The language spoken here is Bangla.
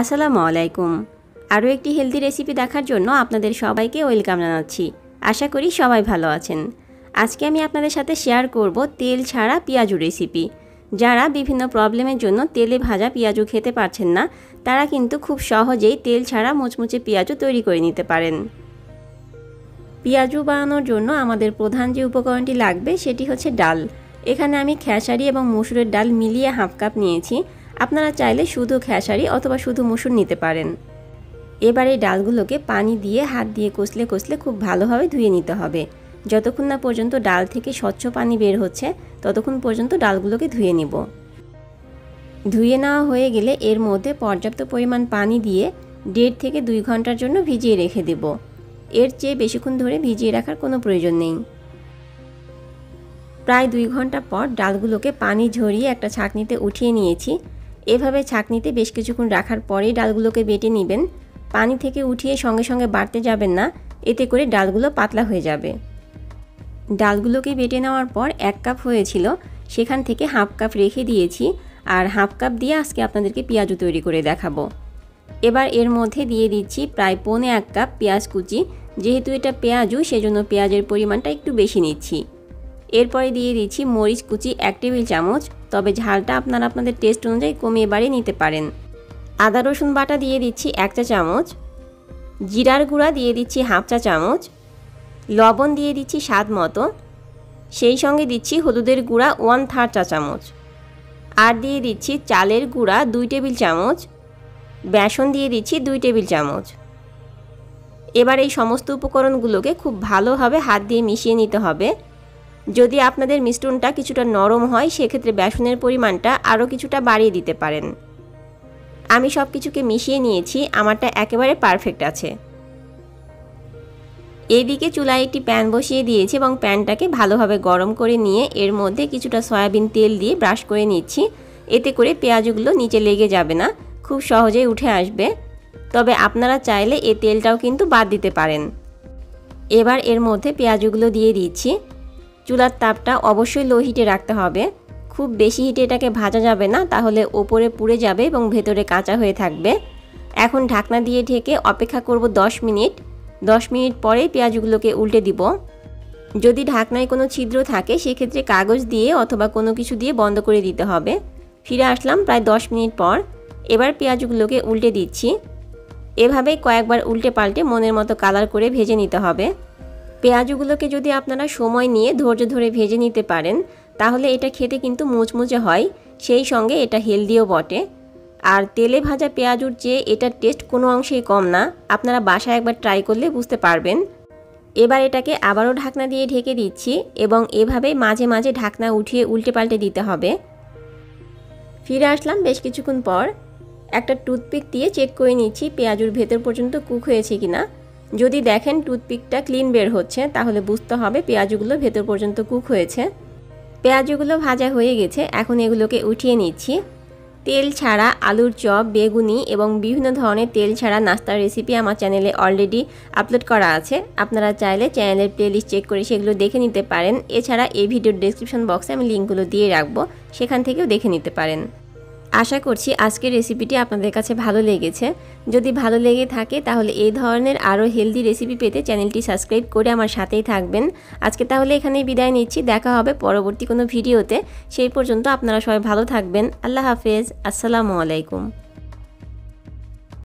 আসসালামু আলাইকুম। আরও একটি হেলদি রেসিপি দেখার জন্য আপনাদের সবাইকে ওয়েলকাম জানাচ্ছি। আশা করি সবাই ভালো আছেন। আজকে আমি আপনাদের সাথে শেয়ার করব তেল ছাড়া পেঁয়াজু রেসিপি। যারা বিভিন্ন প্রবলেমের জন্য তেলে ভাজা পেঁয়াজু খেতে পারছেন না, তারা কিন্তু খুব সহজেই তেল ছাড়া মুচমুচে পেঁয়াজু তৈরি করে নিতে পারেন। পেঁয়াজু বানানোর জন্য আমাদের প্রধান যে উপকরণটি লাগবে সেটি হচ্ছে ডাল। এখানে আমি খেসারি এবং মসুরের ডাল মিলিয়ে হাফ কাপ নিয়েছি। আপনারা চাইলে শুধু খেসারি অথবা শুধু মসুর নিতে পারেন। এবারে ডালগুলোকে পানি দিয়ে হাত দিয়ে কষলে কষলে খুব ভালোভাবে ধুয়ে নিতে হবে। যতক্ষণ না পর্যন্ত ডাল থেকে স্বচ্ছ পানি বের হচ্ছে ততক্ষণ পর্যন্ত ডালগুলোকে ধুয়ে নিব। ধুয়ে নেওয়া হয়ে গেলে এর মধ্যে পর্যাপ্ত পরিমাণ পানি দিয়ে 1.5 থেকে 2 ঘন্টার জন্য ভিজিয়ে রেখে দেব। এর চেয়ে বেশিক্ষণ ধরে ভিজিয়ে রাখার কোনো প্রয়োজন নেই। প্রায় 2 ঘন্টা পর ডালগুলোকে পানি ঝরিয়ে একটা ছাঁকনিতে উঠিয়ে নিয়েছি। এভাবে ছাঁকনিতে বেশ কিছুক্ষণ রাখার পরেই ডালগুলোকে বেটে নেবেন। পানি থেকে উঠিয়ে সঙ্গে সঙ্গে বাটতে যাবেন না, এতে করে ডালগুলো পাতলা হয়ে যাবে। ডালগুলোকে বেটে নেওয়ার পর 1 কাপ হয়েছিল, সেখান থেকে হাফ কাপ রেখে দিয়েছি। আর হাফ কাপ দিয়ে আজকে আপনাদেরকে পেঁয়াজু তৈরি করে দেখাবো। এবার এর মধ্যে দিয়ে দিচ্ছি প্রায় 1.25 কাপ পেঁয়াজ কুচি। যেহেতু এটা পেঁয়াজু সেজন্য পেঁয়াজের পরিমাণটা একটু বেশি নিচ্ছি। এরপরে দিয়ে দিচ্ছি মরিচ কুচি 1 টেবিল চামচ, তবে ঝালটা আপনারা আপনাদের টেস্ট অনুযায়ী কমিয়ে বাড়িয়ে নিতে পারেন। আদা রসুন বাটা দিয়ে দিচ্ছি 1 চা চামচ, জিরার গুঁড়া দিয়ে দিচ্ছি হাফ চা চামচ, লবণ দিয়ে দিচ্ছি স্বাদ মতো, সেই সঙ্গে দিচ্ছি হলুদের গুঁড়া 1/3 চা চামচ, আর দিয়ে দিচ্ছি চালের গুঁড়া 2 টেবিল চামচ, বেসন দিয়ে দিচ্ছি 2 টেবিল চামচ। এবার এই সমস্ত উপকরণগুলোকে খুব ভালোভাবে হাত দিয়ে মিশিয়ে নিতে হবে। যদি আপনাদের মিশ্রণটা কিছুটা নরম হয় সেক্ষেত্রে বেসনের পরিমাণটা আরও কিছুটা বাড়িয়ে দিতে পারেন। আমি সব কিছুকে মিশিয়ে নিয়েছি, আমারটা একেবারে পারফেক্ট আছে। এদিকে চুলায় একটি প্যান বসিয়ে দিয়েছি এবং প্যানটাকে ভালোভাবে গরম করে নিয়ে এর মধ্যে কিছুটা সয়াবিন তেল দিয়ে ব্রাশ করে নিচ্ছি। এতে করে পেঁয়াজগুলো নিচে লেগে যাবে না, খুব সহজেই উঠে আসবে। তবে আপনারা চাইলে এই তেলটাও কিন্তু বাদ দিতে পারেন। এবার এর মধ্যে পেঁয়াজগুলো দিয়ে দিচ্ছি। চুলার তাপটা অবশ্যই লো হিটে রাখতে হবে। খুব বেশি হিটে এটাকে ভাজা যাবে না, তাহলে ওপরে পুড়ে যাবে এবং ভেতরে কাঁচা হয়ে থাকবে। এখন ঢাকনা দিয়ে ঢেকে অপেক্ষা করব 10 মিনিট। 10 মিনিট পরে পেঁয়াজগুলোকে উল্টে দিব। যদি ঢাকনায় কোনো ছিদ্র থাকে সেক্ষেত্রে কাগজ দিয়ে অথবা কোনো কিছু দিয়ে বন্ধ করে দিতে হবে। ফিরে আসলাম প্রায় 10 মিনিট পর। এবার পেঁয়াজগুলোকে উল্টে দিচ্ছি। এভাবে কয়েকবার উল্টে পাল্টে মনের মতো কালার করে ভেজে নিতে হবে। পেঁয়াজগুলোকে যদি আপনারা সময় নিয়ে ধৈর্য ধরে ভেজে নিতে পারেন তাহলে এটা খেতে কিন্তু মুচমুচে হয়, সেই সঙ্গে এটা হেলদিও বটে। আর তেলে ভাজা পেঁয়াজুর চেয়ে এটার টেস্ট কোনো অংশেই কম না। আপনারা বাসায় একবার ট্রাই করলে বুঝতে পারবেন। এবার এটাকে আবারও ঢাকনা দিয়ে ঢেকে দিচ্ছি এবং এভাবেই মাঝে মাঝে ঢাকনা উঠিয়ে উল্টে পাল্টে দিতে হবে। ফিরে আসলাম বেশ কিছুক্ষণ পর। একটা টুথপিক দিয়ে চেক করে নিচ্ছি পেঁয়াজুর ভেতর পর্যন্ত কুক হয়েছে কিনা। যদি দেখেন টুথপিকটা ক্লিন বের হচ্ছে তাহলে বুঝতে হবে পেঁয়াজগুলো ভেতর পর্যন্ত কুক হয়েছে। পেঁয়াজগুলো ভাজা হয়ে গেছে, এখন এগুলোকে উঠিয়ে নিচ্ছি। তেল ছাড়া আলুর চপ, বেগুনি এবং বিভিন্ন ধরনের তেল ছাড়া নাস্তার রেসিপি আমার চ্যানেলে অলরেডি আপলোড করা আছে। আপনারা চাইলে চ্যানেলের প্লেলিস্ট চেক করে সেগুলো দেখে নিতে পারেন। এছাড়া এই ভিডিওর ডেসক্রিপশন বক্সে আমি লিঙ্কগুলো দিয়ে রাখবো, সেখান থেকেও দেখে নিতে পারেন। আশা করছি আজকের রেসিপিটি আপনাদের কাছে ভালো লেগেছে। যদি ভালো লেগে থাকে তাহলে এই ধরনের আরও হেলদি রেসিপি পেতে চ্যানেলটি সাবস্ক্রাইব করে আমার সাথেই থাকবেন। আজকে তাহলে এখানেই বিদায় নিচ্ছি। দেখা হবে পরবর্তী কোনো ভিডিওতে। সেই পর্যন্ত আপনারা সবাই ভালো থাকবেন। আল্লাহ হাফেজ। আসসালামু আলাইকুম।